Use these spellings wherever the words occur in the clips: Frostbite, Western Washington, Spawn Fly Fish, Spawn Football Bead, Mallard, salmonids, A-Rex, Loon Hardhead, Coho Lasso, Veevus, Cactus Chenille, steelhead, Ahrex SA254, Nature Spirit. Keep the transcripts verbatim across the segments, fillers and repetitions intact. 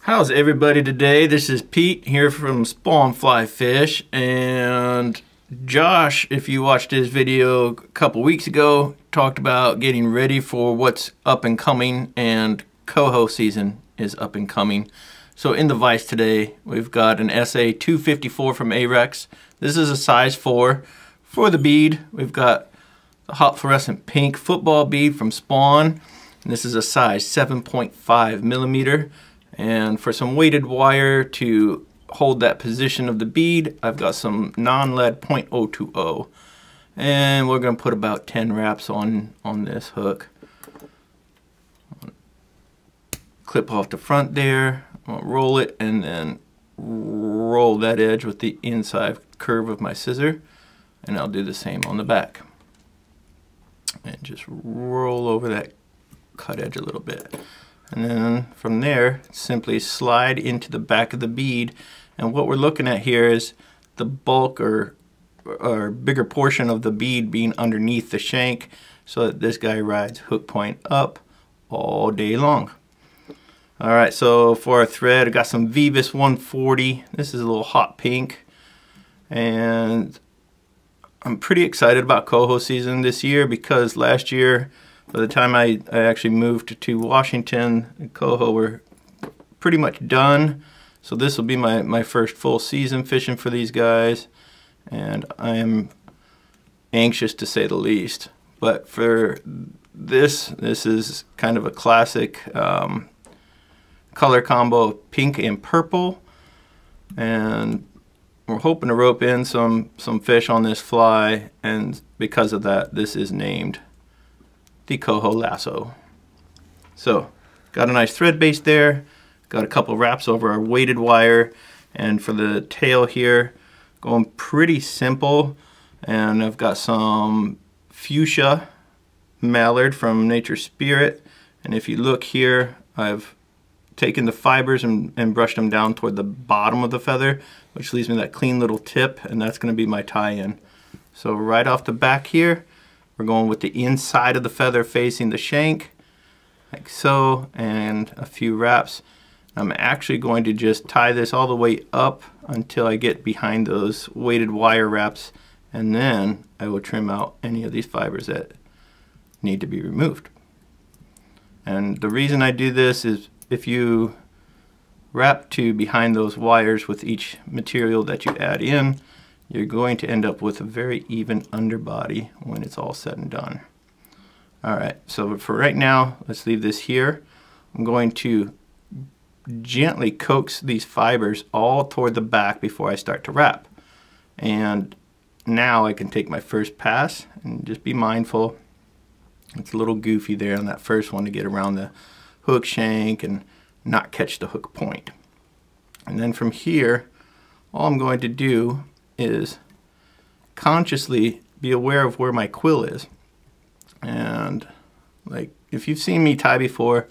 How's everybody today? This is Pete here from Spawn Fly Fish, and Josh, if you watched his video a couple weeks ago, talked about getting ready for what's up and coming, and coho season is up and coming. So in the vise today, we've got an S A two fifty-four from A-Rex. This is a size four. For the bead, we've got the hot fluorescent pink football bead from Spawn. And this is a size seven point five millimeter. And for some weighted wire to hold that position of the bead, I've got some non-lead point zero two zero. And we're gonna put about ten wraps on, on this hook. Clip off the front there. I'm gonna roll it and then roll that edge with the inside curve of my scissor, and I'll do the same on the back. And just roll over that cut edge a little bit. And then from there, simply slide into the back of the bead. And what we're looking at here is the bulk or, or bigger portion of the bead being underneath the shank, so that this guy rides hook point up all day long. All right, so for our thread, I got some Veevus one forty. This is a little hot pink. And I'm pretty excited about coho season this year, because last year, by the time I, I actually moved to Washington, coho were pretty much done. So this will be my, my first full season fishing for these guys. And I am anxious, to say the least. But for this, this is kind of a classic um, color combo of pink and purple, and we're hoping to rope in some some fish on this fly, and because of that, this is named the Coho Lasso. So got a nice thread base there, got a couple wraps over our weighted wire, and for the tail here, going pretty simple, and I've got some fuchsia mallard from Nature Spirit. And if you look here, I've taken the fibers and, and brushed them down toward the bottom of the feather, which leaves me that clean little tip, and that's gonna be my tie-in. So right off the back here, we're going with the inside of the feather facing the shank, like so, and a few wraps. I'm actually going to just tie this all the way up until I get behind those weighted wire wraps, and then I will trim out any of these fibers that need to be removed. And the reason I do this is, if you wrap to behind those wires with each material that you add in, you're going to end up with a very even underbody when it's all said and done. All right, so for right now, let's leave this here. I'm going to gently coax these fibers all toward the back before I start to wrap. And now I can take my first pass, and just be mindful. It's a little goofy there on that first one to get around the hook shank and not catch the hook point. And then from here, all I'm going to do is consciously be aware of where my quill is. And like, if you've seen me tie before,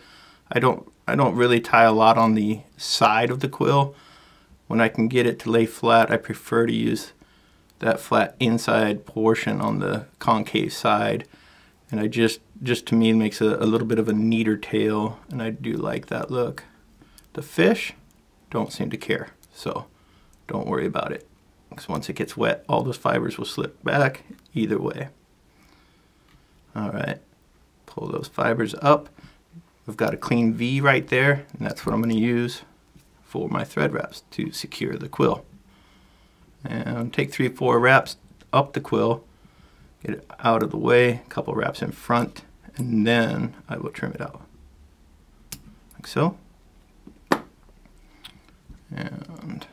I don't I don't really tie a lot on the side of the quill. When I can get it to lay flat, I prefer to use that flat inside portion on the concave side. And I just, just to me, makes a, a little bit of a neater tail, and I do like that look. The fish don't seem to care, so don't worry about it, because once it gets wet, all those fibers will slip back either way. All right, pull those fibers up. We've got a clean V right there, and that's what I'm gonna use for my thread wraps to secure the quill. And take three, four wraps up the quill, get it out of the way, a couple wraps in front, and then I will trim it out, like so. And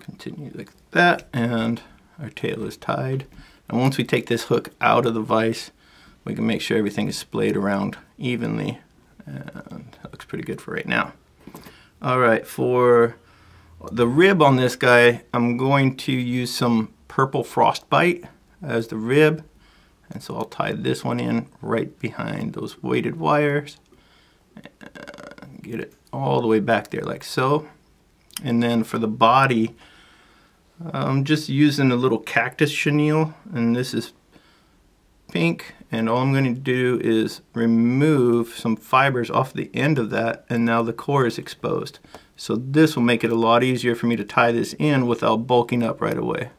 continue like that, and our tail is tied. And once we take this hook out of the vise, we can make sure everything is splayed around evenly, and that looks pretty good for right now. All right, for the rib on this guy, I'm going to use some purple Frostbite as the rib, and so I'll tie this one in right behind those weighted wires, and get it all the way back there like so. And then for the body, I'm just using a little Cactus Chenille, and this is pink, and all I'm going to do is remove some fibers off the end of that, and now the core is exposed. So this will make it a lot easier for me to tie this in without bulking up right away.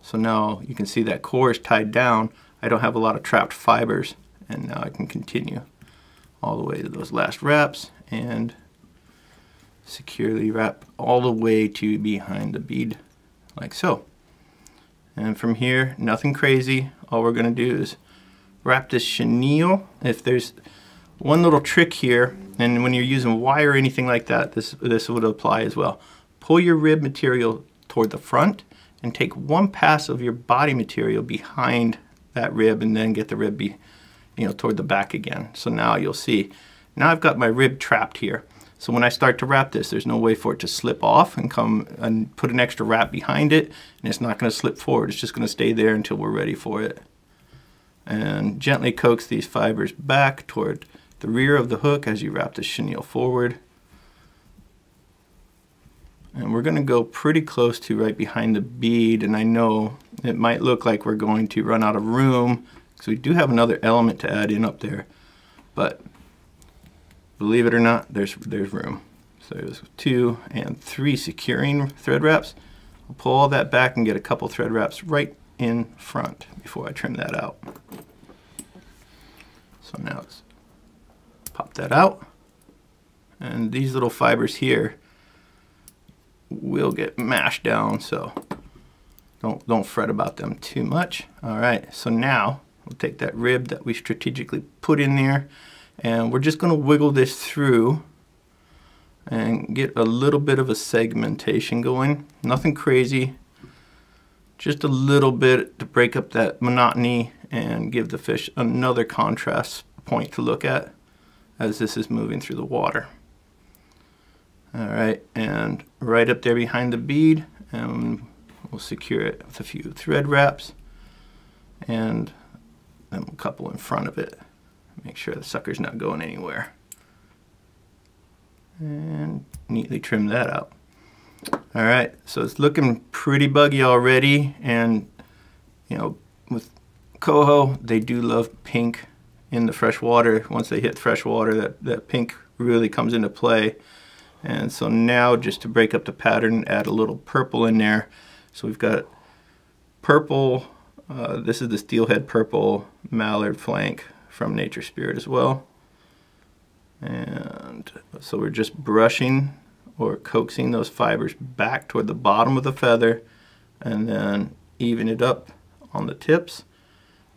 So now you can see that core is tied down. I don't have a lot of trapped fibers, and now I can continue all the way to those last wraps and securely wrap all the way to behind the bead like so. And from here, nothing crazy. All we're going to do is wrap this chenille. If there's one little trick here, and when you're using wire or anything like that, this, this would apply as well. Pull your rib material toward the front and take one pass of your body material behind that rib, and then get the rib be, you know, toward the back again. So now you'll see, now I've got my rib trapped here. So when I start to wrap this, there's no way for it to slip off and come and put an extra wrap behind it, and it's not going to slip forward. It's just going to stay there until we're ready for it. And gently coax these fibers back toward the rear of the hook as you wrap the chenille forward. And we're going to go pretty close to right behind the bead, and I know it might look like we're going to run out of room because we do have another element to add in up there, but believe it or not, there's there's room. So there's two and three securing thread wraps. I'll pull all that back and get a couple thread wraps right in front before I trim that out. So now let's pop that out. And these little fibers here will get mashed down, so don't, don't fret about them too much. All right, so now we'll take that rib that we strategically put in there, and we're just going to wiggle this through and get a little bit of a segmentation going. Nothing crazy, just a little bit to break up that monotony and give the fish another contrast point to look at as this is moving through the water. All right, and right up there behind the bead, and we'll secure it with a few thread wraps, and then we'll couple in front of it. Make sure the sucker's not going anywhere. And neatly trim that out. All right, so it's looking pretty buggy already, and you know, with coho, they do love pink in the fresh water. Once they hit fresh water, that, that pink really comes into play. And so now, just to break up the pattern, add a little purple in there. So we've got purple, uh, this is the steelhead purple mallard flank from Nature Spirit as well. And so we're just brushing or coaxing those fibers back toward the bottom of the feather, and then even it up on the tips.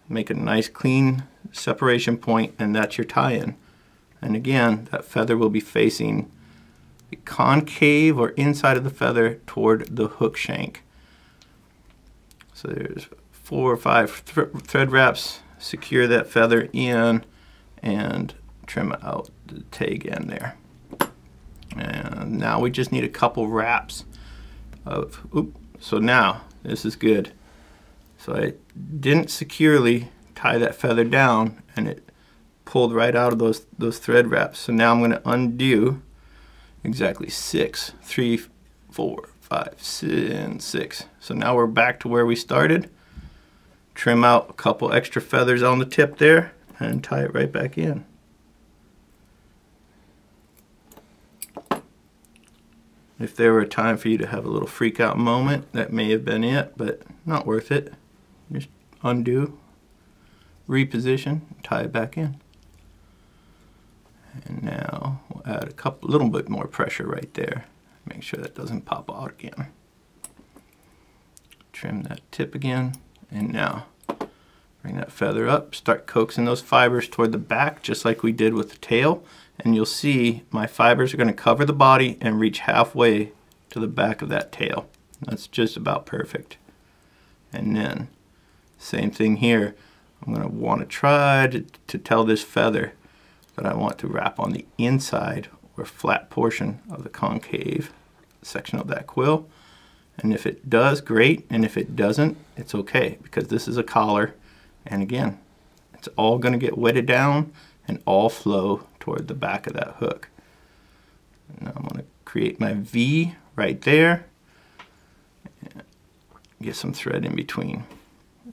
Make a nice clean separation point, and that's your tie-in. And again, that feather will be facing the concave or inside of the feather toward the hook shank. So there's four or five th thread wraps. Secure that feather in and trim out the tag end there. And now we just need a couple wraps of, oop, so now this is good. So I didn't securely tie that feather down, and it pulled right out of those, those thread wraps. So now I'm going to undo exactly six, three, four, five, and six. So now we're back to where we started. Trim out a couple extra feathers on the tip there and tie it right back in. If there were a time for you to have a little freak out moment, that may have been it, but not worth it. Just undo, reposition, tie it back in. And now we'll add a couple, little bit more pressure right there. Make sure that doesn't pop out again. Trim that tip again. And now, bring that feather up, start coaxing those fibers toward the back, just like we did with the tail. And you'll see my fibers are going to cover the body and reach halfway to the back of that tail. That's just about perfect. And then, same thing here. I'm going to want to try to, to tell this feather that I want to wrap on the inside or flat portion of the concave section of that quill. And if it does, great, and if it doesn't, it's okay, because this is a collar, and again, it's all going to get wetted down and all flow toward the back of that hook. Now I'm going to create my V right there. Get some thread in between.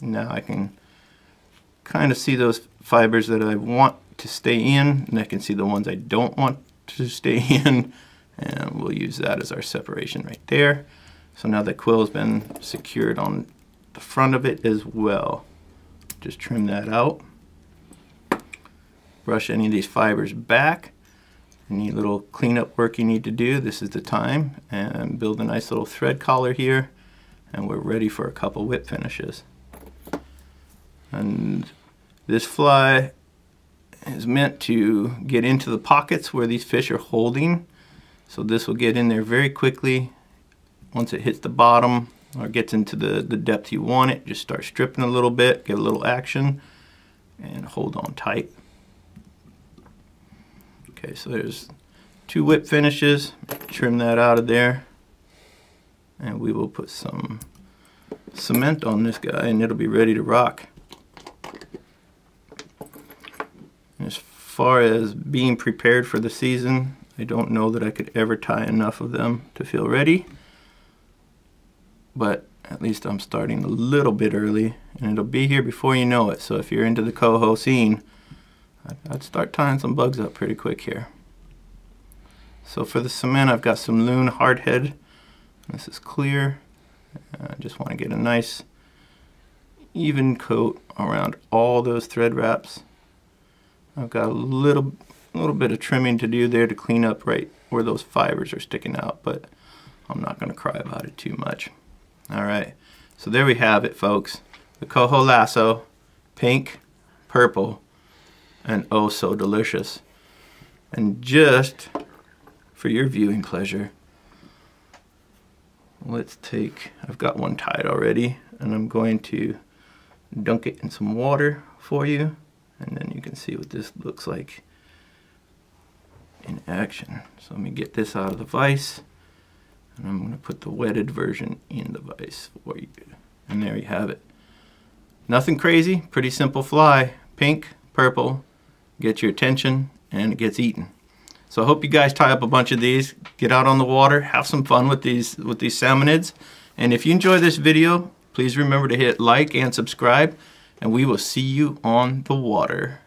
Now I can kind of see those fibers that I want to stay in, and I can see the ones I don't want to stay in, and we'll use that as our separation right there. So now the quill has been secured on the front of it as well. Just trim that out. Brush any of these fibers back. Any little cleanup work you need to do, this is the time, and build a nice little thread collar here, and we're ready for a couple whip finishes. And this fly is meant to get into the pockets where these fish are holding. So this will get in there very quickly. Once it hits the bottom or gets into the, the depth you want it, just start stripping a little bit, get a little action, and hold on tight. Okay, so there's two whip finishes. Trim that out of there. And we will put some cement on this guy and it'll be ready to rock. As far as being prepared for the season, I don't know that I could ever tie enough of them to feel ready, but at least I'm starting a little bit early and it'll be here before you know it. So if you're into the coho scene, I'd start tying some bugs up pretty quick here. So for the cement, I've got some Loon Hardhead. This is clear. I just want to get a nice even coat around all those thread wraps. I've got a little little bit of trimming to do there to clean up right where those fibers are sticking out, but I'm not going to cry about it too much. All right, so there we have it, folks. The Coho Lasso, pink, purple, and oh so delicious. And just for your viewing pleasure, let's take, I've got one tied already, and I'm going to dunk it in some water for you, and then you can see what this looks like in action. So let me get this out of the vise, and I'm going to put the wetted version in the vise for you. And there you have it. Nothing crazy, pretty simple fly. Pink, purple, gets your attention, and it gets eaten. So I hope you guys tie up a bunch of these, get out on the water, have some fun with these with these salmonids. And if you enjoy this video, please remember to hit like and subscribe, and we will see you on the water.